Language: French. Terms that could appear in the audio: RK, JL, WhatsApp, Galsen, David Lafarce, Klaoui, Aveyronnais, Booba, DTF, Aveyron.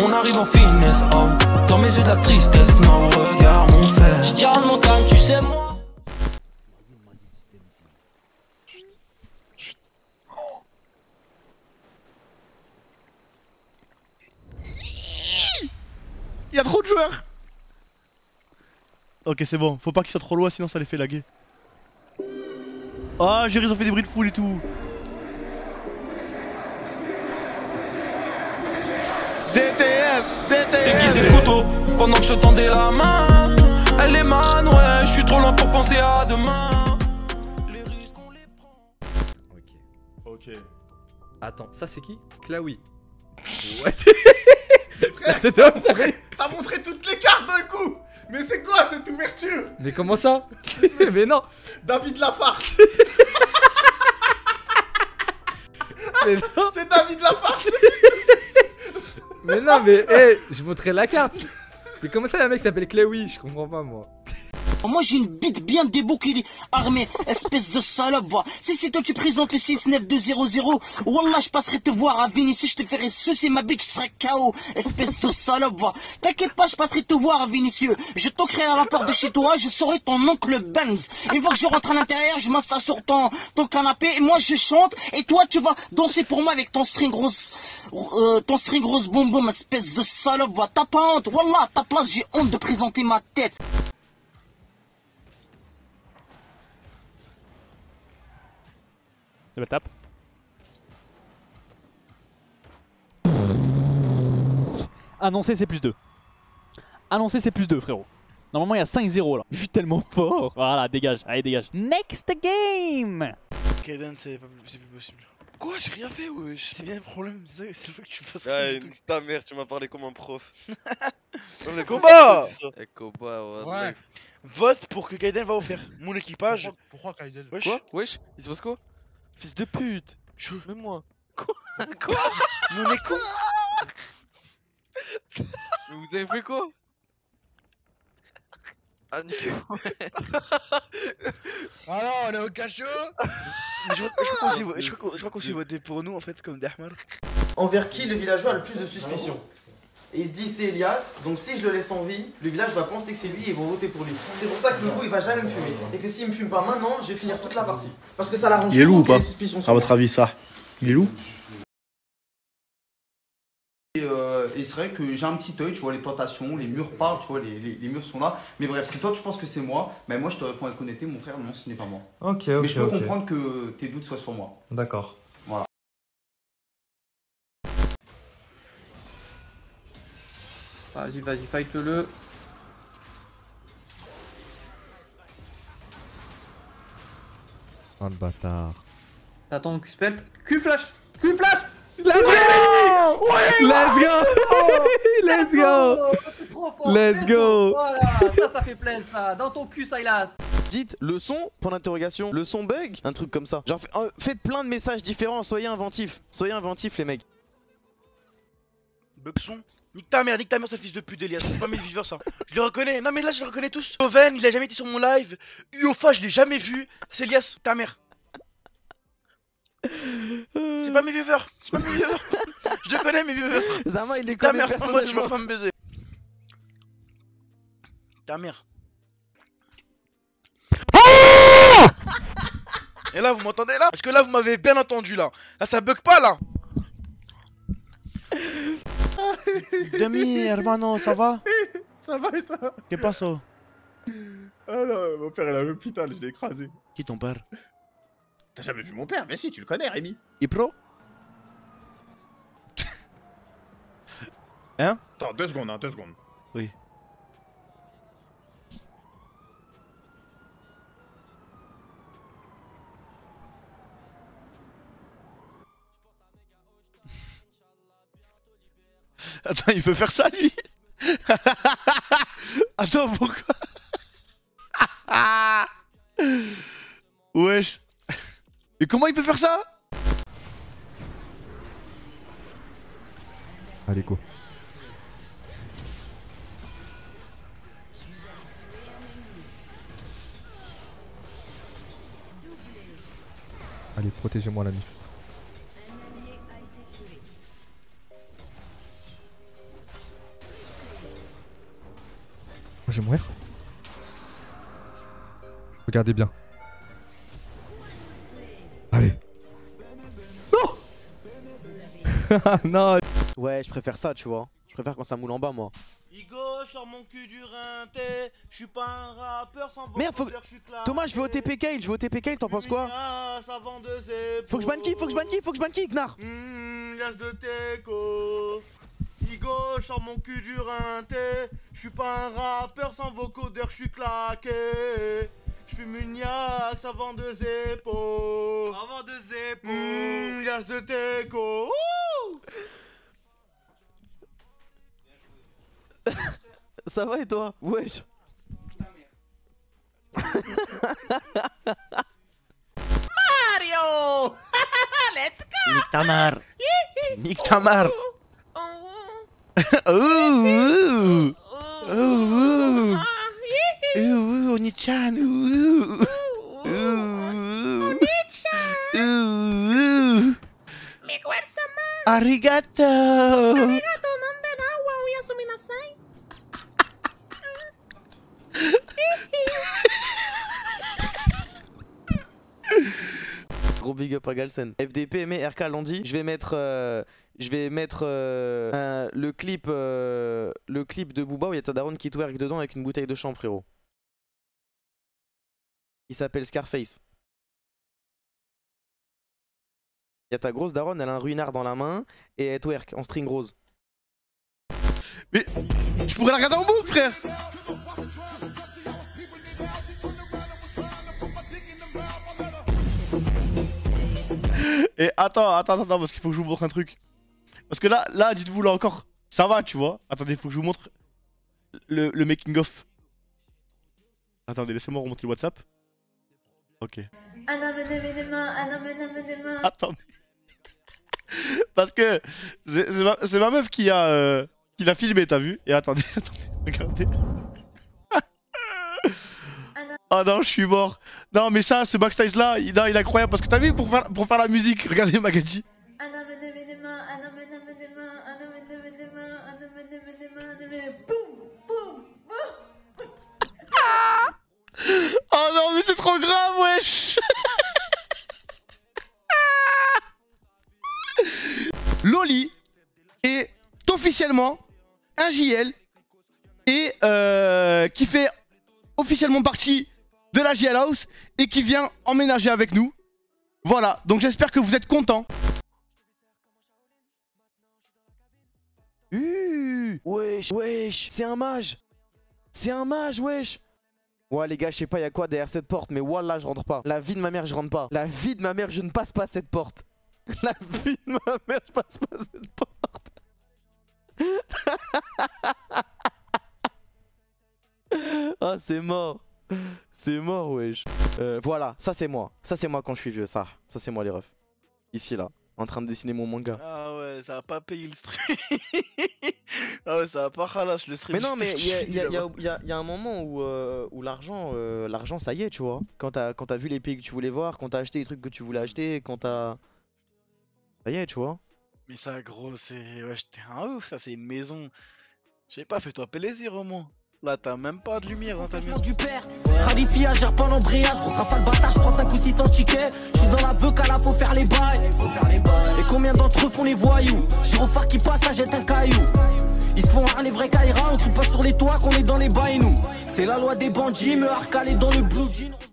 on arrive en finesse, oh. Dans mes yeux de la tristesse, non, regarde mon fer. J'garde mon calme, tu sais moi. Il y a trop de joueurs. Ok, c'est bon, faut pas qu'ils soient trop loin sinon ça les fait laguer. Ah, j'ai raison, fait des bruits de foule et tout. DTF, DTF. Déguisé de couteau pendant que je tendais la main. Elle est man, ouais, je suis trop loin pour penser à demain. Les risques on les prend. Ok. Ok. Attends, ça c'est qui? Klaoui. What? Frère, t'as montré toutes les cartes d'un coup. Mais c'est quoi cette ouverture? Mais comment ça? Mais non, David Lafarce. C'est David Lafarce. Mais non, mais hey, je montrais la carte. Mais comment ça, un mec s'appelle Klaoui? Je comprends pas moi. Moi j'ai une bite bien débouquée, armée, espèce de salope. Bah. Si c'est toi tu présentes le 69200, wallah je passerai te voir à Vinicius, je te ferai sucer ma bite, je serai KO, espèce de salope. Bah. T'inquiète pas, je passerai te voir à Vinicius. Je toquerai à la porte de chez toi, je serai ton oncle Benz. Une fois que je rentre à l'intérieur, je m'installe sur ton canapé et moi je chante et toi tu vas danser pour moi avec ton string rose bonbon, espèce de salope. Bah. T'as pas honte, wallah, à ta place j'ai honte de présenter ma tête. Je me tape. Annoncer c'est plus 2. Annoncer c'est plus 2 frérot. Normalement il y a 5-0 là. Je suis tellement fort. Voilà, dégage, allez dégage. Next game. Kaden c'est plus possible. Quoi, j'ai rien fait wesh. C'est bien le problème, c'est le fait que tu fasses rien. Ta mère, tu m'as parlé comme un prof. Les combats. Les combats, ouais. Vote pour que Kaden va offrir. Mon équipage. Pourquoi Kaden? Quoi? Wesh, il se passe quoi? Fils de pute, même moi. Quoi? Quoi? Mais on est con. Mais vous avez fait quoi? Ah niquez-vous. Ah non, on est au cachot. Je crois qu'on s'est voté pour nous en fait, comme Dahmar. Envers qui le villageois a le plus de suspicion? Et il se dit c'est Elias, donc si je le laisse en vie, le village va penser que c'est lui et ils vont voter pour lui. C'est pour ça que le goût il va jamais me fumer. Et que s'il me fume pas maintenant, je vais finir toute la partie. Parce que ça l'arrange. Il est loup ou pas? À votre avis ça? Il est loup? Et c'est vrai que j'ai un petit œil, tu vois, les plantations, les murs parlent, tu vois, les murs sont là. Mais bref, si toi tu penses que c'est moi, mais moi je te réponds à honnêteté, mon frère, non ce n'est pas moi. Ok, ok. Mais je peux comprendre que tes doutes soient sur moi. D'accord. Voilà. Vas-y, vas-y, fight-le. Oh le bâtard. T'attends, Q-spell. Q-flash. Q-flash. Let's go. Let's go. Let's go. Let's go. Voilà, ça fait plaisir, ça. Dans ton cul, Silas. Dites le son, point d'interrogation, le son bug, un truc comme ça. Genre, faites plein de messages différents, soyez inventifs les mecs. Bug son. Nique ta mère, sale fils de pute d'Elias, c'est pas mes viewers ça. Je le reconnais, non mais là je le reconnais tous. Joven, il a jamais été sur mon live. Uofa, je l'ai jamais vu. C'est Elias, ta mère. C'est pas mes viewers, c'est pas mes viewers. Je le connais mes viewers. Zama, il les connaît personnellement. Ta mère, moi, tu vas pas me baiser. Ta mère. Et là, vous m'entendez là? Parce que là, vous m'avez bien entendu là. Là, ça bug pas là. Demi, hermano, ça va? Ça va et toi? Que passe? Ah non, mon père est à l'hôpital, je l'ai écrasé. Qui ton père? T'as jamais vu mon père? Mais si, tu le connais, Rémi. Et pro? Hein? Attends, deux secondes. Oui. Attends, il peut faire ça lui? Attends, pourquoi? Wesh. Mais comment il peut faire ça? Allez, go. Allez, protégez-moi la nuit. je vais mourir. Regardez bien. Allez. Non. Non. Ouais, je préfère ça, tu vois. Je préfère quand ça moule en bas, moi. Igo, je sors mon cul du rinté. Je suis pas un rappeur sans bon. Merde, faut que... Thomas, je veux OTP Kale, t'en penses quoi? Faut que je banne kick, gnard. L'as de Teco. Igo, je sors mon cul du rinté. Je suis pas un rappeur sans vocodeur, je suis claqué. Je fume une yax avant deux épaules. L'as de Teco. Ça va et toi? Wesh. Mario. Let's go. Nique ta mère. Nique ta mère. Onichan. Arigato. Gros big up à Galsen. FDP mais RK l'ont dit. Je vais mettre le clip de Booba où il y a ta daronne qui twerk dedans avec une bouteille de champ, frérot. Il s'appelle Scarface. Il y a ta grosse daronne, elle a un ruinard dans la main et elle twerk en string rose. Mais je pourrais la regarder en boucle, frère. Et attends, parce qu'il faut que je vous montre un truc. Parce que là, dites-vous, là encore, ça va, tu vois. Attendez, faut que je vous montre le making of. Attendez, laissez-moi remonter le WhatsApp. Ok. Attends. Parce que c'est ma meuf qui l'a filmé, t'as vu. Et attendez, regardez. Ah non, je suis mort. Non mais ça, ce backstage là, il est incroyable parce que t'as vu pour faire la musique. Regardez Magadji. Oh non mais c'est trop grave, wesh. Loli est officiellement un JL et qui fait officiellement partie de la JL House et qui vient emménager avec nous. Voilà, donc j'espère que vous êtes contents. Wesh, c'est un mage. Wesh. Ouais les gars, je sais pas, il y a quoi derrière cette porte, mais wallah, je rentre pas. La vie de ma mère, je rentre pas. La vie de ma mère, je ne passe pas cette porte. La vie de ma mère, je passe pas cette porte. Ah, c'est mort. C'est mort, wesh. Voilà, ça c'est moi. Ça c'est moi quand je suis vieux, ça. Ça c'est moi les refs. Ici là, en train de dessiner mon manga. Ah ouais, ça a pas payé le stream. Ah ouais, ça a pas ralasse le stream. Mais non, mais il y a un moment où l'argent, ça y est, tu vois. Quand t'as vu les pays que tu voulais voir, quand t'as acheté les trucs que tu voulais acheter, quand t'as... Ça y est, tu vois. Mais ça, gros, c'est... Ouais, t'es un ouf, ça, c'est une maison. Je sais pas, fais-toi plaisir au moins. Là t'as même pas de lumière dans ta maison. Du père, Khalifi gère pas l'embrayage. Grosse rafale bâtard, je prends 5 ou 600 tickets. Je suis dans la veuve qu'à la faut faire les bails. Et combien d'entre eux font les voyous? Gyrophare qui passe, ça jette un caillou. Ils se font rare les vrais caïras. On trouve pas sur les toits qu'on est dans les bails nous. C'est la loi des bandits, me harcaler dans le blue jean.